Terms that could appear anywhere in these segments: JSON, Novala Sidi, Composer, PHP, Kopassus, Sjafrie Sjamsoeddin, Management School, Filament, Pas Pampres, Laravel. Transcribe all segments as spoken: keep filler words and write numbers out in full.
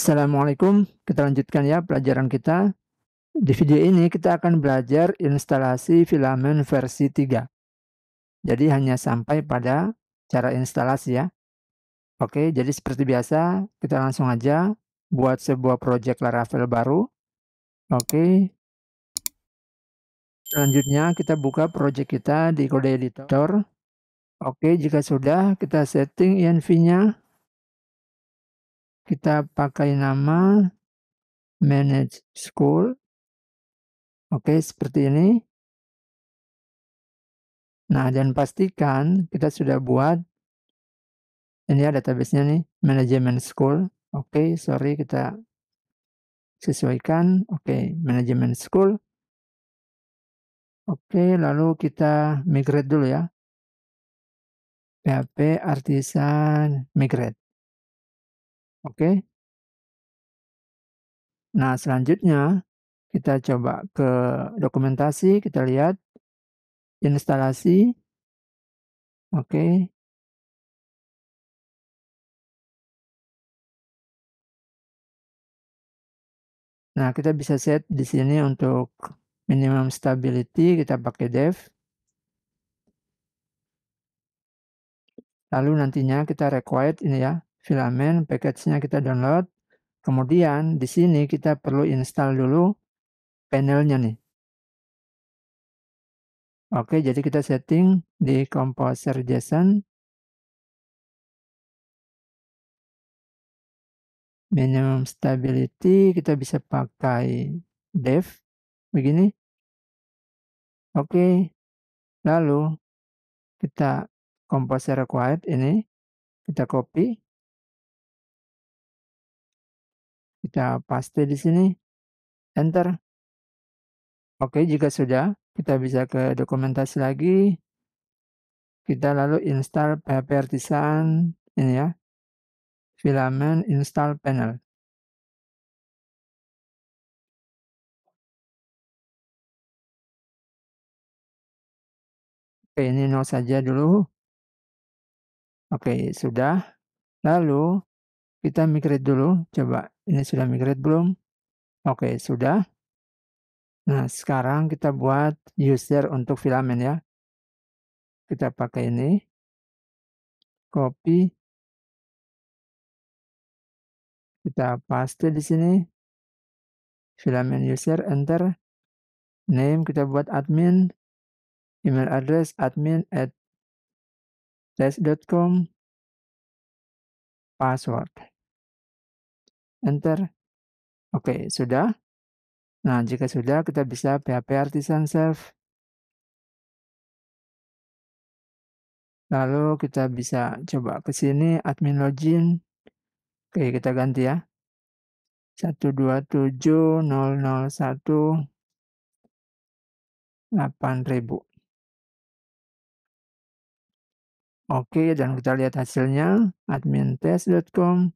Assalamualaikum, kita lanjutkan ya pelajaran kita. Di video ini kita akan belajar instalasi Filament versi tiga. Jadi hanya sampai pada cara instalasi ya. Oke, jadi seperti biasa kita langsung aja buat sebuah project Laravel baru. Oke. Selanjutnya kita buka project kita di kode editor. Oke, jika sudah kita setting I N V-nya. Kita pakai nama Management School. Oke, seperti ini. Nah, dan pastikan kita sudah buat. Ini ya database-nya nih, Management School. Oke, sorry kita sesuaikan. Oke, Management School. Oke, lalu kita migrate dulu ya. P H P artisan migrate. Oke, okay. Nah selanjutnya kita coba ke dokumentasi, kita lihat instalasi. Oke, okay. Nah kita bisa set di sini untuk minimum stability, kita pakai dev. Lalu nantinya kita required ini ya. Filament package-nya kita download, kemudian di sini kita perlu install dulu panelnya nih. Oke, jadi kita setting di Composer JSON minimum stability, kita bisa pakai dev begini. Oke, lalu kita Composer required ini kita copy. Kita paste di sini, enter. Oke, jika sudah, kita bisa ke dokumentasi lagi. Kita lalu install P H P artisan, ini ya, Filament install panel. Oke, ini no saja dulu. Oke, sudah. Lalu, kita migrate dulu, coba ini sudah migrate belum? Oke, sudah. Nah, sekarang kita buat user untuk Filament ya. Kita pakai ini. Copy. Kita paste di sini. Filament user, enter. Name kita buat admin. Email address admin at test dot com. Password. Enter. Oke, sudah. Nah, jika sudah, kita bisa P H P artisan serve. Lalu kita bisa coba ke sini, admin login. Oke, kita ganti ya. satu dua tujuh nol nol satu delapan ribu. Oke, dan kita lihat hasilnya, admin test dot com.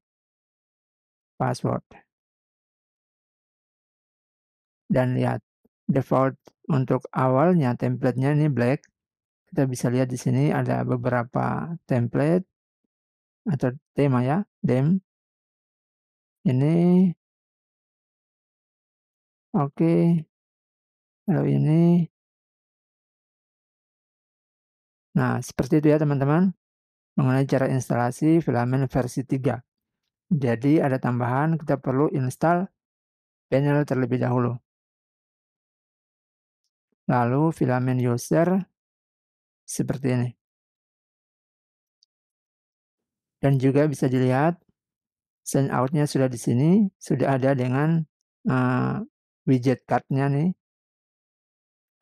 Password. Dan lihat default untuk awalnya templatenya ini black. Kita bisa lihat di sini ada beberapa template atau tema ya, theme. Ini oke. Okay. Lalu ini. Nah, seperti itu ya teman-teman mengenai cara instalasi Filament versi tiga. Jadi ada tambahan, kita perlu install panel terlebih dahulu. Lalu Filament user seperti ini. Dan juga bisa dilihat sign out-nya sudah di sini, sudah ada dengan uh, widget card-nya nih.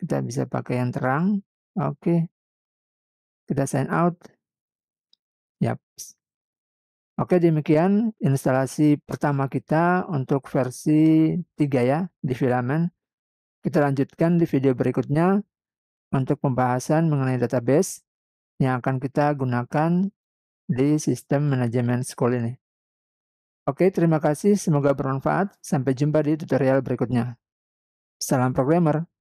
Kita bisa pakai yang terang. Oke. Kita sign out. Yap. Oke, demikian instalasi pertama kita untuk versi tiga ya di Filament. Kita lanjutkan di video berikutnya untuk pembahasan mengenai database yang akan kita gunakan di sistem manajemen school ini. Oke, terima kasih. Semoga bermanfaat. Sampai jumpa di tutorial berikutnya. Salam programmer.